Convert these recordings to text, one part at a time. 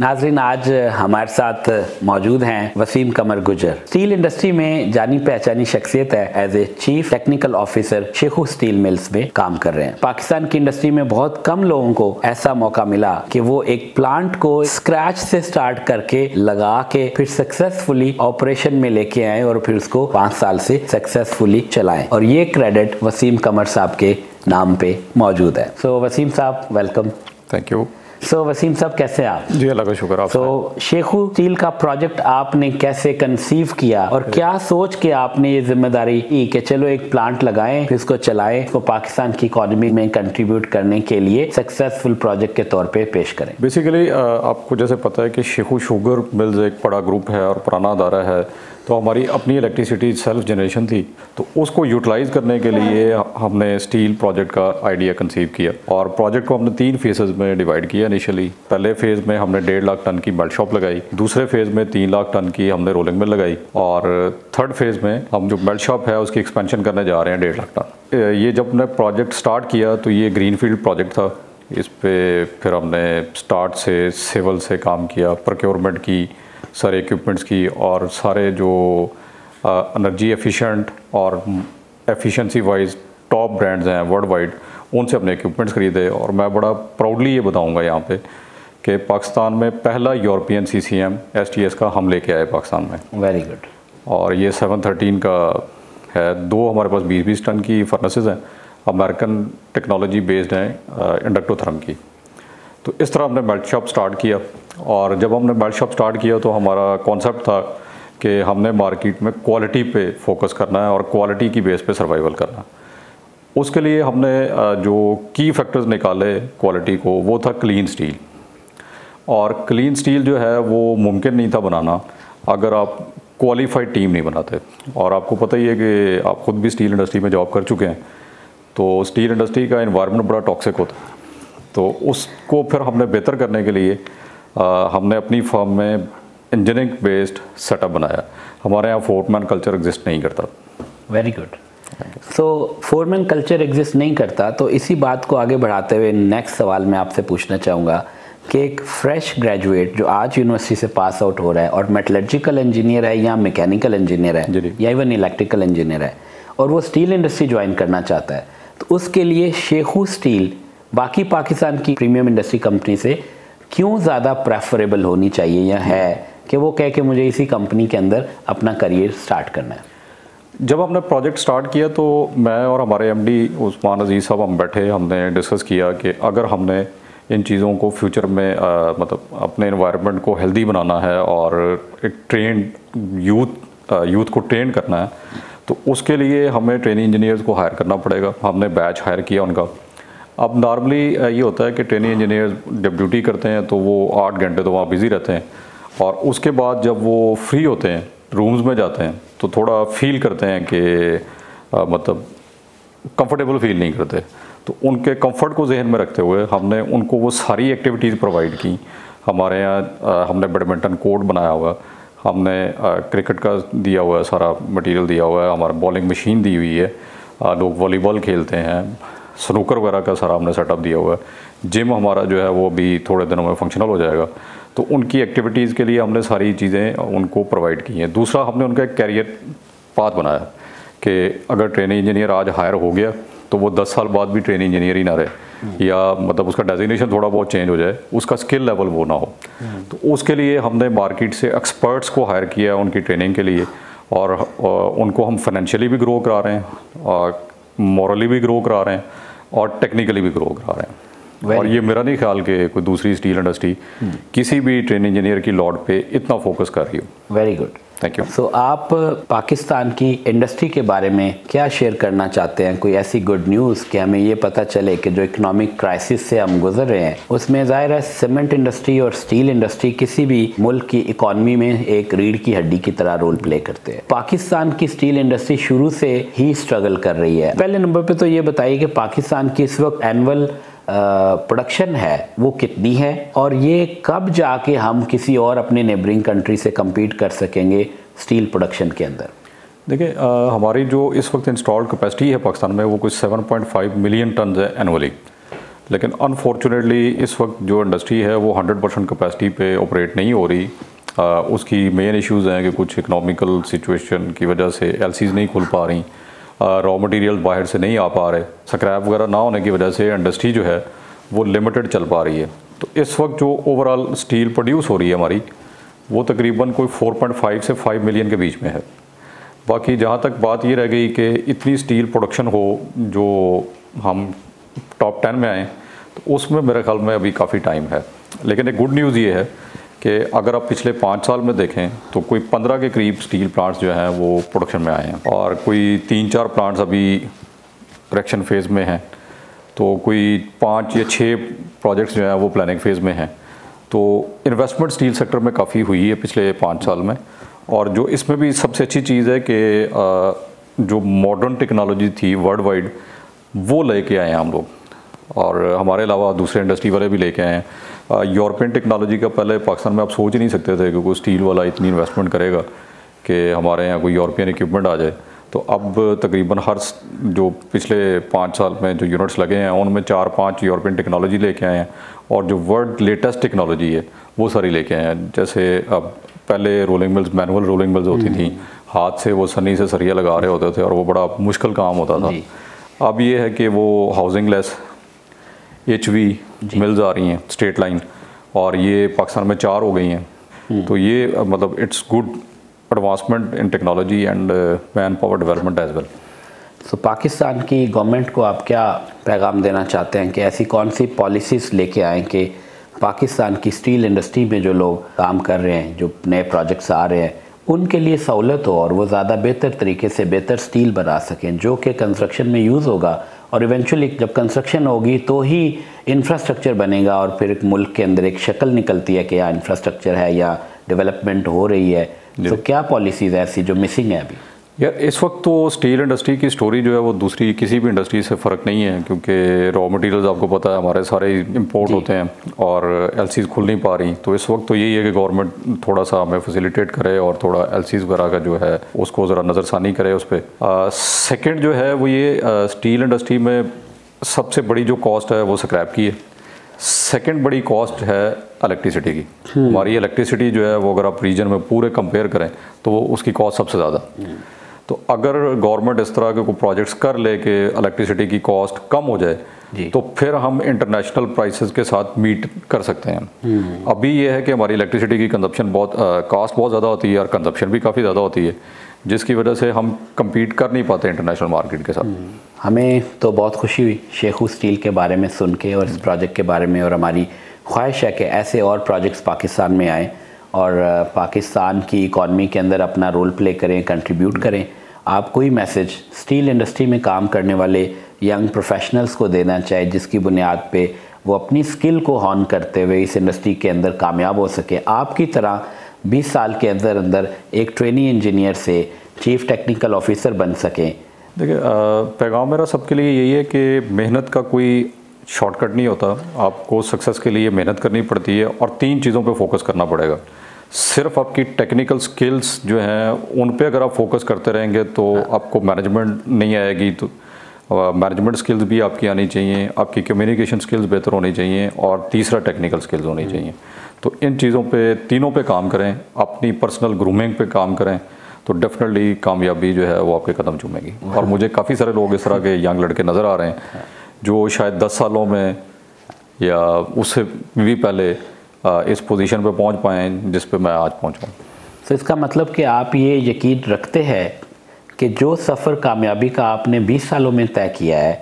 नाजरीन, आज हमारे साथ मौजूद हैं वसीम कमर गुजर। स्टील इंडस्ट्री में जानी पहचानी शख्सियत है। As a chief technical officer Shekhu steel mills में काम कर रहे हैं। पाकिस्तान की इंडस्ट्री में बहुत कम लोगों को ऐसा मौका मिला कि वो एक प्लांट को स्क्रैच से स्टार्ट करके लगा के फिर सक्सेसफुली ऑपरेशन में लेके आए और फिर उसको 5 साल से सक्सेसफुली चलाएं, और ये क्रेडिट वसीम कमर साहब के नाम पे मौजूद है। सो वसीम साहब, welcome. Thank you. So Waseem साहब, कैसे हैं आप? जी, अल्लाह का शुक्र। आप? सो शेखू स्टील का प्रोजेक्ट आपने कैसे कंसीव किया और क्या सोच के आपने ये जिम्मेदारी ली कि चलो एक प्लांट लगाएं, फिर इसको चलाएं, इसको पाकिस्तान की इकोनॉमी में कंट्रीब्यूट करने के लिए सक्सेसफुल प्रोजेक्ट के तौर पे पेश करें? बेसिकली आपको जैसे पता है कि शेखू शुगर मिल्स एक बड़ा ग्रुप है और पुराना अदारा है, तो हमारी अपनी इलेक्ट्रिसिटी सेल्फ जनरेशन थी, तो उसको यूटिलाइज़ करने के लिए हमने स्टील प्रोजेक्ट का आइडिया कंसीव किया और प्रोजेक्ट को हमने 3 फेजेज़ में डिवाइड किया। इनिशियली पहले फेज़ में हमने 1.5 लाख टन की मेल्ट शॉप लगाई, दूसरे फेज़ में 3 लाख टन की हमने रोलिंग मिल लगाई, और थर्ड फेज़ में हम जो मेल्ट शॉप है उसकी एक्सपेंशन करने जा रहे हैं 1.5 लाख टन। ये जब हमने प्रोजेक्ट स्टार्ट किया तो ये ग्रीन फील्ड प्रोजेक्ट था। इस पर फिर हमने स्टार्ट से सिविल से काम किया, प्रोक्योरमेंट की, सारे इक्विपमेंट्स की, और सारे जो एनर्जी एफिशिएंट और एफिशिएंसी वाइज टॉप ब्रांड्स हैं वर्ल्ड वाइड, उनसे अपने इक्विपमेंट्स खरीदे। और मैं बड़ा प्राउडली ये बताऊंगा यहाँ पे कि पाकिस्तान में पहला यूरोपियन CCM STS का हम लेके आए पाकिस्तान में। Very good. और ये 713 का है। 2 हमारे पास 20-20 टन की फर्नेसेस हैं, अमेरिकन टेक्नोलॉजी बेस्ड हैं, इंडक्टोथर्म की। तो इस तरह हमने मेल्ट शॉप स्टार्ट किया, और जब हमने मेल्ट शॉप स्टार्ट किया तो हमारा कॉन्सेप्ट था कि हमने मार्केट में क्वालिटी पे फोकस करना है और क्वालिटी की बेस पे सर्वाइवल करना। उसके लिए हमने जो की फैक्टर्स निकाले क्वालिटी को, वो था क्लीन स्टील। और क्लीन स्टील जो है वो मुमकिन नहीं था बनाना अगर आप क्वालिफाइड टीम नहीं बनाते। और आपको पता ही है कि आप ख़ुद भी स्टील इंडस्ट्री में जॉब कर चुके हैं, तो स्टील इंडस्ट्री का एनवायरनमेंट बड़ा टॉक्सिक होता है। तो उसको फिर हमने बेहतर करने के लिए हमने अपनी फर्म में इंजीनियरिंग बेस्ड सेटअप बनाया। हमारे यहाँ फोरमैन कल्चर एग्जिस्ट नहीं करता। Very good. So foreman culture exist नहीं करता, तो इसी बात को आगे बढ़ाते हुए नेक्स्ट सवाल मैं आपसे पूछना चाहूँगा कि एक फ्रेश ग्रेजुएट जो आज यूनिवर्सिटी से पास आउट हो रहा है और मेटलर्जिकल इंजीनियर है या मैकेनिकल इंजीनियर है या इवन इलेक्ट्रिकल इंजीनियर है, और वो स्टील इंडस्ट्री ज्वाइन करना चाहता है, तो उसके लिए शेखू स्टील बाकी पाकिस्तान की प्रीमियम इंडस्ट्री कंपनी से क्यों ज़्यादा प्रेफरेबल होनी चाहिए या है कि वो कह के मुझे इसी कंपनी के अंदर अपना करियर स्टार्ट करना है? जब हमने प्रोजेक्ट स्टार्ट किया तो मैं और हमारे MD उस्मान अजीज साहब हम बैठे, हमने डिस्कस किया कि अगर हमने इन चीज़ों को फ्यूचर में मतलब अपने एनवायरनमेंट को हेल्दी बनाना है और एक ट्रेंड यूथ को ट्रेन करना है, तो उसके लिए हमें ट्रेनिंग इंजीनियर्स को हायर करना पड़ेगा। हमने बैच हायर किया उनका। अब नॉर्मली ये होता है कि ट्रेनिंग इंजीनियर्स जब ड्यूटी करते हैं तो वो 8 घंटे तो वहाँ बिज़ी रहते हैं, और उसके बाद जब वो फ्री होते हैं, रूम्स में जाते हैं, तो थोड़ा फील करते हैं कि मतलब कंफर्टेबल फील नहीं करते। तो उनके कंफर्ट को जहन में रखते हुए हमने उनको वो सारी एक्टिविटीज़ प्रोवाइड की। हमारे यहाँ हमने बैडमिंटन कोर्ट बनाया हुआ, हमने क्रिकेट का दिया हुआ है, सारा मटीरियल दिया हुआ है, हमारा बॉलिंग मशीन दी हुई है, लोग वॉलीबॉल खेलते हैं, स्नूकर वगैरह का सारा हमने सेटअप दिया हुआ है, जिम हमारा जो है वो अभी थोड़े दिनों में फंक्शनल हो जाएगा। तो उनकी एक्टिविटीज़ के लिए हमने सारी चीज़ें उनको प्रोवाइड की हैं। दूसरा, हमने उनका एक कैरियर पाथ बनाया कि अगर ट्रेनिंग इंजीनियर आज हायर हो गया तो वो 10 साल बाद भी ट्रेनिंग इंजीनियर ही ना रहे, या मतलब उसका डेजिग्नेशन थोड़ा बहुत चेंज हो जाए, उसका स्किल लेवल वो ना हो। तो उसके लिए हमने मार्केट से एक्सपर्ट्स को हायर किया उनकी ट्रेनिंग के लिए, और उनको हम फाइनेंशियली भी ग्रो करा रहे हैं और मॉरली भी ग्रो करा रहे हैं और टेक्निकली भी ग्रो करा रहे हैं। और ये मेरा नहीं ख्याल कि कोई दूसरी स्टील इंडस्ट्री किसी भी ट्रेनिंग इंजीनियर की लॉट पे इतना फोकस कर रही हो। Very good, thank you. So आप पाकिस्तान की इंडस्ट्री के बारे में क्या शेयर करना चाहते हैं? कोई ऐसी गुड न्यूज़ कि हमें ये पता चले कि जो इकोनॉमिक क्राइसिस से हम गुजर रहे हैं उसमें ज़ाहिर है सीमेंट इंडस्ट्री और स्टील इंडस्ट्री किसी भी मुल्क की इकॉनमी में एक रीढ़ की हड्डी की तरह रोल प्ले करते हैं। पाकिस्तान की स्टील इंडस्ट्री शुरू से ही स्ट्रगल कर रही है। पहले नंबर पर तो ये बताइए कि पाकिस्तान की इस वक्त एनुअल प्रोडक्शन है वो कितनी है, और ये कब जाके हम किसी और अपने नेबरिंग कंट्री से कम्पीट कर सकेंगे स्टील प्रोडक्शन के अंदर? देखिए, हमारी जो इस वक्त इंस्टॉल्ड कैपेसिटी है पाकिस्तान में वो कुछ 7.5 मिलियन टन है एनुअली, लेकिन अनफॉर्चुनेटली इस वक्त जो इंडस्ट्री है वो 100% कैपेसिटी पे ऑपरेट नहीं हो रही। उसकी मेन इश्यूज़ हैं कि कुछ इकनॉमिकल सिचुएशन की वजह से एलसीज़ नहीं खुल पा रही, रॉ मटेरियल बाहर से नहीं आ पा रहे, स्क्रैप वगैरह ना होने की वजह से इंडस्ट्री जो है वो लिमिटेड चल पा रही है। तो इस वक्त जो ओवरऑल स्टील प्रोड्यूस हो रही है हमारी वो तकरीबन कोई 4.5 से 5 मिलियन के बीच में है। बाकी जहाँ तक बात ये रह गई कि इतनी स्टील प्रोडक्शन हो जो हम टॉप 10 में आएँ, तो उसमें मेरे ख्याल में अभी काफ़ी टाइम है। लेकिन एक गुड न्यूज़ ये है कि अगर आप पिछले 5 साल में देखें तो कोई 15 के करीब स्टील प्लांट्स जो हैं वो प्रोडक्शन में आए हैं और कोई 3-4 प्लांट्स अभी करेक्शन फ़ेज़ में हैं, तो कोई 5 या 6 प्रोजेक्ट्स जो हैं वो प्लानिंग फ़ेज़ में हैं। तो इन्वेस्टमेंट स्टील सेक्टर में काफ़ी हुई है पिछले 5 साल में। और जो इसमें भी सबसे अच्छी चीज़ है कि जो मॉडर्न टेक्नोलॉजी थी वर्ल्ड वाइड वो लेके आए हैं हम लोग, और हमारे अलावा दूसरे इंडस्ट्री वाले भी लेके आए हैं। यूरोपियन टेक्नोलॉजी का पहले पाकिस्तान में आप सोच ही नहीं सकते थे कि कोई स्टील वाला इतनी इन्वेस्टमेंट करेगा कि हमारे यहाँ कोई यूरोपियन इक्विपमेंट आ जाए। तो अब तकरीबन हर जो पिछले 5 साल में जो यूनिट्स लगे हैं उनमें 4-5 यूरोपियन टेक्नोलॉजी लेके आए हैं और जो वर्ल्ड लेटेस्ट टेक्नोलॉजी है वो सारी लेके आए हैं। जैसे अब पहले rolling mills manual rolling mills होती थी, हाथ से वो सनी से सरिया लगा रहे होते थे और वो बड़ा मुश्किल काम होता था। अब ये है कि वो हाउसिंग लेस HV मिल्स आ रही हैं स्ट्रेट लाइन, और ये पाकिस्तान में 4 हो गई हैं। तो ये मतलब it's good advancement in technology and man power development as well. तो पाकिस्तान की गवर्नमेंट को आप क्या पैगाम देना चाहते हैं कि ऐसी कौन सी पॉलिसीज़ लेके आएँ कि पाकिस्तान की स्टील इंडस्ट्री में जो लोग काम कर रहे हैं, जो नए प्रोजेक्ट्स आ रहे हैं, उनके लिए सहूलत हो और वो ज़्यादा बेहतर तरीके से बेहतर स्टील बना सकें जो कि कंस्ट्रक्शन में यूज़ होगा और इवेंचुअली जब कंस्ट्रक्शन होगी तो ही इंफ्रास्ट्रक्चर बनेगा और फिर एक मुल्क के अंदर एक शक्ल निकलती है कि यहाँ इंफ्रास्ट्रक्चर है या डेवलपमेंट हो रही है। तो क्या पॉलिसीज़ ऐसी जो मिसिंग है अभी? यार इस वक्त तो स्टील इंडस्ट्री की स्टोरी जो है वो दूसरी किसी भी इंडस्ट्री से फ़र्क नहीं है, क्योंकि रॉ मटेरियल्स आपको पता है हमारे सारे इंपोर्ट होते हैं और एलसीज़ खुल नहीं पा रही। तो इस वक्त तो यही है कि गवर्नमेंट थोड़ा सा हमें फैसिलिटेट करे और थोड़ा एलसीज़ वगैरह का जो है उसको ज़रा नज़रसानी करे उस पर। सेकेंड जो है वो ये स्टील इंडस्ट्री में सबसे बड़ी जो कॉस्ट है वो स्क्रैप की है। सेकेंड बड़ी कॉस्ट है इलेक्ट्रिसिटी की। हमारी इलेक्ट्रिसिटी जो है वो अगर आप रीजन में पूरे कंपेयर करें तो उसकी कॉस्ट सबसे ज़्यादा। तो अगर गवर्नमेंट इस तरह के कोई प्रोजेक्ट्स कर ले कि इलेक्ट्रिसिटी की कॉस्ट कम हो जाए तो फिर हम इंटरनेशनल प्राइसेस के साथ मीट कर सकते हैं। अभी ये है कि हमारी इलेक्ट्रिसिटी की कंजप्शन बहुत कॉस्ट बहुत ज़्यादा होती है और कंजप्शन भी काफ़ी ज़्यादा होती है, जिसकी वजह से हम कम्पीट कर नहीं पाते इंटरनेशनल मार्केट के साथ। हमें तो बहुत खुशी हुई शेखू स्टील के बारे में सुन के और इस प्रोजेक्ट के बारे में, और हमारी ख्वाहिश है कि ऐसे और प्रोजेक्ट्स पाकिस्तान में आएँ और पाकिस्तान की इकॉनमी के अंदर अपना रोल प्ले करें, कंट्रीब्यूट करें। आप कोई मैसेज स्टील इंडस्ट्री में काम करने वाले यंग प्रोफेशनल्स को देना चाहिए जिसकी बुनियाद पे वो अपनी स्किल को हॉर्न करते हुए इस इंडस्ट्री के अंदर कामयाब हो सके? आपकी तरह 20 साल के अंदर अंदर एक ट्रेनी इंजीनियर से चीफ टेक्निकल ऑफिसर बन सकें। देखिए, पैगाम मेरा सबके लिए यही है कि मेहनत का कोई शॉर्टकट नहीं होता। आपको सक्सेस के लिए मेहनत करनी पड़ती है और 3 चीज़ों पे फोकस करना पड़ेगा। सिर्फ आपकी टेक्निकल स्किल्स जो हैं उन पे अगर आप फोकस करते रहेंगे तो आपको मैनेजमेंट नहीं आएगी। तो मैनेजमेंट स्किल्स भी आपकी आनी चाहिए, आपकी कम्युनिकेशन स्किल्स बेहतर होनी चाहिए और तीसरा टेक्निकल स्किल्स होनी चाहिए। तो इन चीज़ों पे, तीनों पे काम करें, अपनी पर्सनल ग्रूमिंग पे काम करें तो डेफिनेटली कामयाबी जो है वो आपके कदम चूमेगी। और मुझे काफ़ी सारे लोग इस तरह के यंग लड़के नज़र आ रहे हैं जो शायद 10 सालों में या उससे भी पहले इस पोजीशन पे पहुंच पाए जिस पे मैं आज पहुंचा। तो इसका मतलब कि आप ये यकीन रखते हैं कि जो सफ़र कामयाबी का आपने 20 सालों में तय किया है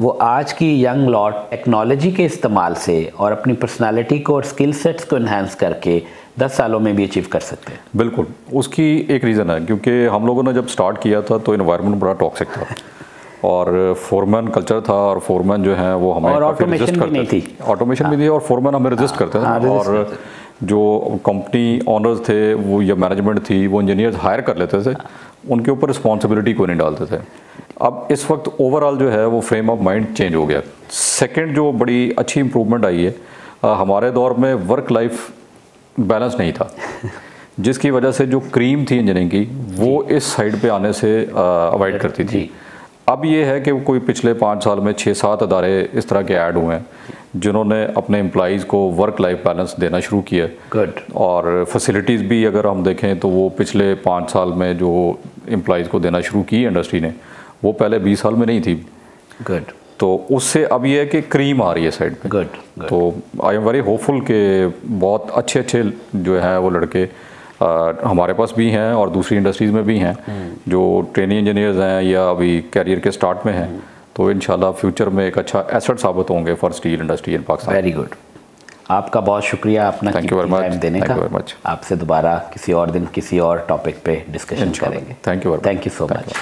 वो आज की यंग लॉट टेक्नोलॉजी के इस्तेमाल से और अपनी पर्सनालिटी को और स्किल सेट्स को इन्हेंस करके 10 सालों में भी अचीव कर सकते हैं? बिल्कुल, उसकी एक रीज़न है क्योंकि हम लोगों ने जब स्टार्ट किया था तो एनवायरनमेंट बड़ा टॉक्सिक था और फोरमैन कल्चर था और फोरमैन जो है वो हमें ऑटोमेशन भी नहीं थी, ऑटोमेशन भी थी और फोरमैन हमें रजिस्ट करते थे और जो कंपनी ऑनर्स थे वो या मैनेजमेंट थी वो इंजीनियर्स हायर कर लेते थे, उनके ऊपर रिस्पॉन्सिबिलिटी को नहीं डालते थे। अब इस वक्त ओवरऑल जो है वो फ्रेम ऑफ माइंड चेंज हो गया। सेकेंड जो बड़ी अच्छी इम्प्रूवमेंट आई है, हमारे दौर में वर्क लाइफ बैलेंस नहीं था जिसकी वजह से जो क्रीम थी इंजीनियरिंग की वो इस साइड पर आने से अवॉइड करती थी। अब ये है कि कोई पिछले 5 साल में 6-7 अदारे इस तरह के ऐड हुए हैं जिन्होंने अपने एम्प्लॉइज़ को वर्क लाइफ बैलेंस देना शुरू किया। गुड। और फैसिलिटीज़ भी अगर हम देखें तो वो पिछले 5 साल में जो एम्प्लॉइज़ को देना शुरू की इंडस्ट्री ने, वो पहले 20 साल में नहीं थी। गुड। तो उससे अब ये है कि क्रीम आ रही है साइड पे। गुड। तो आई एम वेरी होपफुल कि बहुत अच्छे अच्छे जो हैं वो लड़के हमारे पास भी हैं और दूसरी इंडस्ट्रीज़ में भी हैं, जो ट्रेनिंग इंजीनियर्स हैं या अभी कैरियर के स्टार्ट में हैं, तो इंशाल्लाह फ्यूचर में एक अच्छा एसेट साबित होंगे for steel industry in Pakistan. Very good, आपका बहुत शुक्रिया अपना टाइम देने का। आपसे दोबारा किसी और दिन किसी और टॉपिक पे डिस्कशन करेंगे। Thank you so much.